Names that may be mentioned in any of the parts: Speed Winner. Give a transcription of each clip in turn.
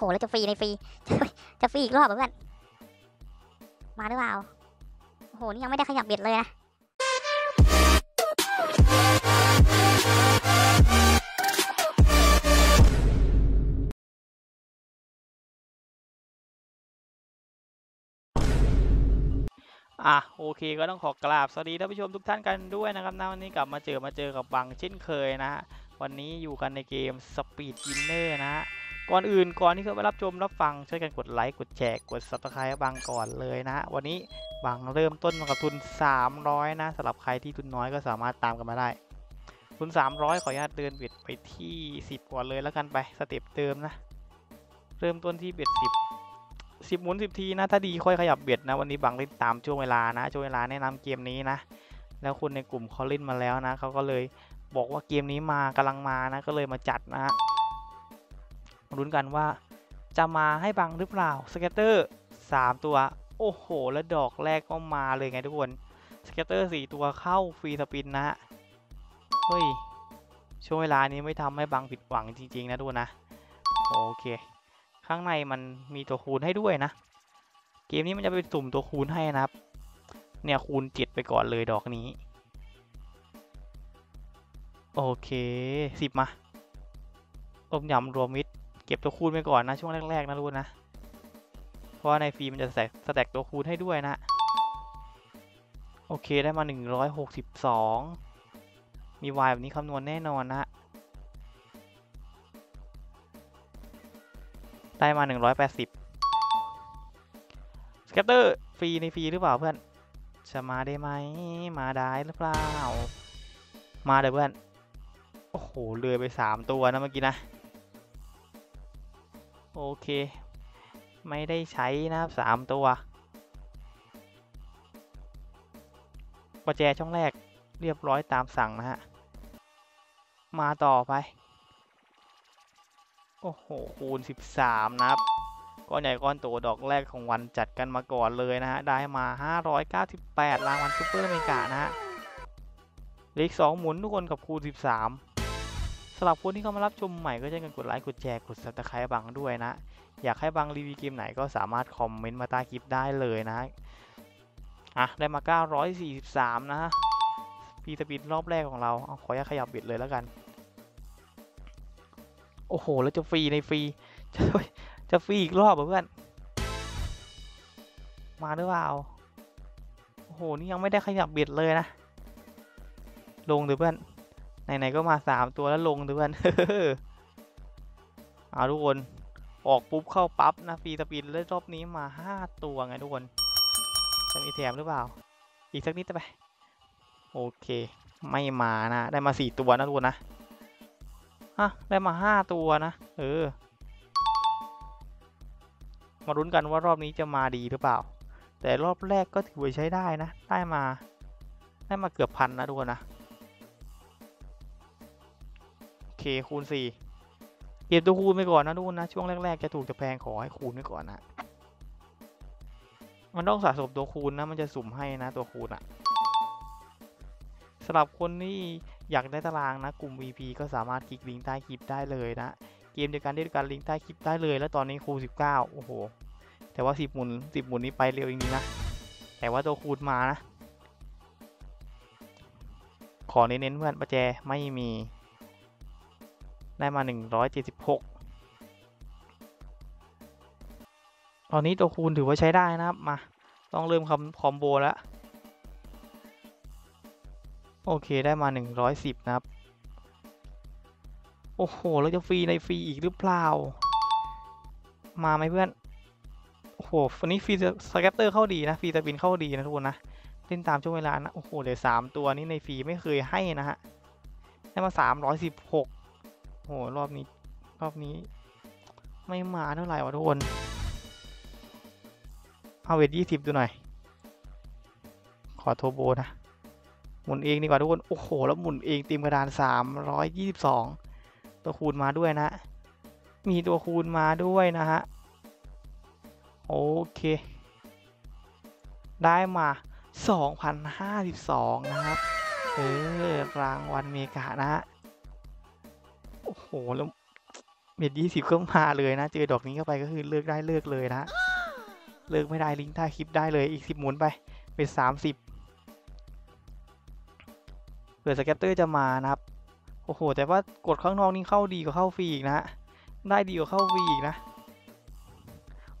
โหแล้วจะฟรีในฟรีจะฟรีอีกรอบเพื่อนมาหรือเปล่าโอ้โหนี่ยังไม่ได้ขยับเบ็ดเลยนะโอเคก็ต้องขอกราบสวัสดีท่านผู้ชมทุกท่านกันด้วยนะครับนะวันนี้กลับมาเจอกับบังเช่นเคยนะวันนี้อยู่กันในเกม Speed Winner นะก่อนที่เข้าไปรับชมรับฟังช่วยกันกดไลค์กดแชร์กด Subscribe บังก่อนเลยนะวันนี้บังเริ่มต้นกับทุน300นะสำหรับใครที่ทุนน้อยก็สามารถตามกันมาได้ทุน300ขออนุญาตเดินเบ็ดไปที่10ก่อนเลยแล้วกันไปสเต็ปเติมนะเริ่มต้นที่เบ็ด10หมุน10ทีนะถ้าดีค่อยขยับเบ็ดนะวันนี้บังเล่นตามช่วงเวลานะช่วงเวลาแนะนำเกมนี้นะแล้วคนในกลุ่มเขาเล่นมาแล้วนะเขาก็เลยบอกว่าเกมนี้มากำลังมานะก็เลยมาจัดนะฮะลุ้นกันว่าจะมาให้บังหรือเปล่าสเกตเตอร์3ตัวโอ้โหแล้วดอกแรกก็มาเลยไงทุกคนสเกตเตอร์4ตัวเข้าฟรีสปินนะฮะเฮ้ยช่วงเวลานี้ไม่ทำให้บังผิดหวังจริงๆนะทุกคนนะโอเคข้างในมันมีตัวคูณให้ด้วยนะเกมนี้มันจะเป็นสุ่มตัวคูณให้นะครับเนี่ยคูณ7ไปก่อนเลยดอกนี้โอเค10มาต้มยำรวมมิตรเก็บตัวคูณไปก่อนนะช่วงแรกๆนะรู้นะเพราะในฟรีมันจะสแต็กตัวคูณให้ด้วยนะโอเคได้มา162มีวายแบบนี้คำนวณแน่นอนนะได้มา180สเก็ตเตอร์ฟรีในฟรีหรือเปล่าเพื่อนจะมาได้ไหมมาได้หรือเปล่ามาเดี๋ยวเพื่อนโอ้โหเลยไป3ตัวนะเมื่อกี้นะโอเคไม่ได้ใช้นะครับ3ตัวประแจช่องแรกเรียบร้อยตามสั่งนะฮะมาต่อไปโอ้โหคูณ13นะครับก้อนใหญ่ก้อนโตดอกแรกของวันจัดกันมาก่อนเลยนะฮะได้มา598รางวัลซุปเปอร์เมกานะฮะเหลืออีก2หมุนทุกคนกับคูณ13สำหรับคนที่เข้ามารับชมใหม่ก็ช่วยกันกดไลค์กดแชร์กด Subscribe บังด้วยนะอยากให้บังรีวิวเกมไหนก็สามารถคอมเมนต์มาใต้คลิปได้เลยนะได้มา943นะฮะพีสปินรอบแรกของเราเอาขออย่าขยับบิดเลยแล้วกันโอ้โหแล้วจะฟรีในฟรีจะฟรีอีกรอบเพื่อนมาหรือเปล่าโอ้โหนี่ยังไม่ได้ขยับเบ็ดเลยนะลงเถอะเพื่อนไหนๆก็มา3ตัวแล้วลงเถอะเพื่อน เอาทุกคนออกปุ๊บเข้าปั๊บนะฟรีสปินแล้วรอบนี้มา5ตัวไงทุกคนจะมีแถมหรือเปล่าอีกสักนิดไปโอเคไม่มานะได้มา4ตัวนะทุกคนนะได้มา5ตัวนะมาลุ้นกันว่ารอบนี้จะมาดีหรือเปล่าแต่รอบแรกก็ถือว่าใช้ได้นะได้มาเกือบพันนะทุกคนนะโอเคคูณ4เก็บตัวคูณไปก่อนนะทุกคนนะช่วงแรกๆจะถูกจะแพงขอให้คูณไปก่อนนะมันต้องสะสมตัวคูณนะมันจะสุ่มให้นะตัวคูณอ่ะสำหรับคนที่อยากได้ตารางนะกลุ่ม VP ก็สามารถคลิกลิงก์ใต้คลิปได้เลยนะเกมเดียวกันได้ด้วยการลิงก์ใต้คลิปได้เลยแล้วตอนนี้คูณ19โอ้โหแต่ว่า10 หมุนนี้ไปเร็วจริงๆนะแต่ว่าตัวคูณมานะขอเน้นๆเพื่อนประแจไม่มีได้มา176ตอนนี้ตัวคูณถือว่าใช้ได้นะครับมาต้องเริ่มคอมโบแล้วโอเคได้มา110นะครับโอ้โหแล้วจะฟรีในฟรีอีกหรือเปล่ามาไหมเพื่อนโอ้โหวันนี้ฟรีสแกปเตอร์เข้าดีนะฟรีตะบินเข้าดีนะทุกคนนะเล่นตามช่วงเวลานะโอ้โหเดี๋ยว3ตัวนี้ในฟรีไม่เคยให้นะฮะได้มา316โอ้โหรอบนี้ไม่มาเท่าไหร่วะทุกคนเอาเวท20ดูหน่อยขอโทโบนะหมุนเองดีกว่าทุกคนโอ้โหแล้วหมุนเองเต็มกระดาน322ตัวคูณมาด้วยนะมีตัวคูณมาด้วยนะฮะโอเคได้มา2052นะครับรางวัลเมกะนะฮะโอ้โหแล้ว เบ็ด20ก็มาเลยนะเจอดอกนี้เข้าไปก็คือเลือกได้เลือกเลยนะเลือกไม่ได้ลิงก์ใต้คลิปได้เลยอีก10หมุนไปเป็น30เผื่อสแกตเตอร์จะมานะครับโอ้โหแต่ว่ากดข้างนอกนี่เข้าดีกว่าเข้าฟรีอีกนะได้ดีกว่าเข้าฟรีอีกนะ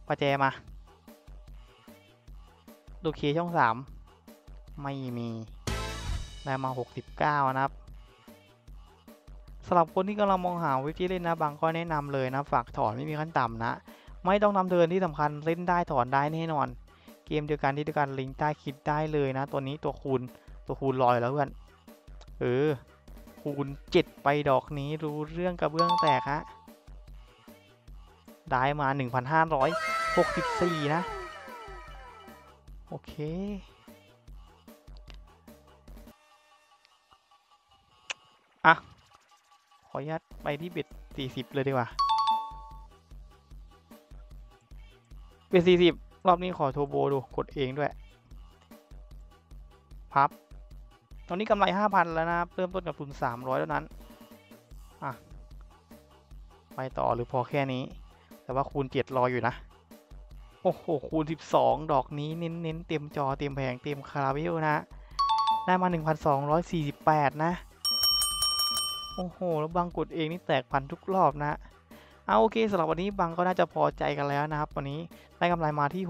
ประแจมาโอเคช่อง3ไม่มีได้มา69นะครับสำหรับคนที่กำลังมองหาวิธีเล่นนะบางข้อแนะนำเลยนะฝากถอนไม่มีขั้นต่ำนะไม่ต้องนำเทินที่สำคัญเล่นได้ถอนได้แน่นอนเกมเดียวกันที่เดียวกันลิงก์ใต้คลิปได้เลยนะตัวนี้ตัวคูณลอยแล้วเพื่อนคูณ7ไปดอกนี้รู้เรื่องกระเบื้องแตกฮะได้มา1564นะโอเคอ่ะขออนุญาตไปที่เบ็ด40เลยดีกว่าเบ็ด40รอบนี้ขอโทโบดูกดเองด้วยพับตอนนี้กำไร 5,000 แล้วนะเริ่มต้นกับทุน300แล้วนั้นอ่ะไปต่อหรือพอแค่นี้แต่ว่าคูณ7รออยู่นะโอ้โหคูณ12ดอกนี้เน้นเต็มจอเต็มแผงเต็มคาราเบลนะได้มา 1,248 นะโอ้โหแล้วบังกดเองนี่แตกพันทุกรอบนะเอาโอเคสำหรับวันนี้บังก็น่าจะพอใจกันแล้วนะครับวันนี้ได้กำไรมาที่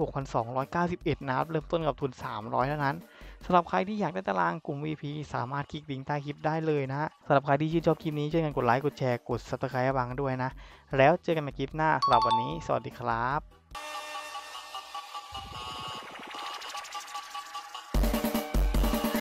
6,291 นะครับเริ่มต้นกับทุน300แล้วนั้นสำหรับใครที่อยากได้ตารางกลุ่ม VIP สามารถคลิกลิงก์ใต้คลิปได้เลยนะสำหรับใครที่ชื่นชอบคลิปนี้ช่วยกันกดไลค์กดแชร์กด Subscribe บังด้วยนะแล้วเจอกันในคลิปหน้าสำหรับวันนี้สวัสดีครับ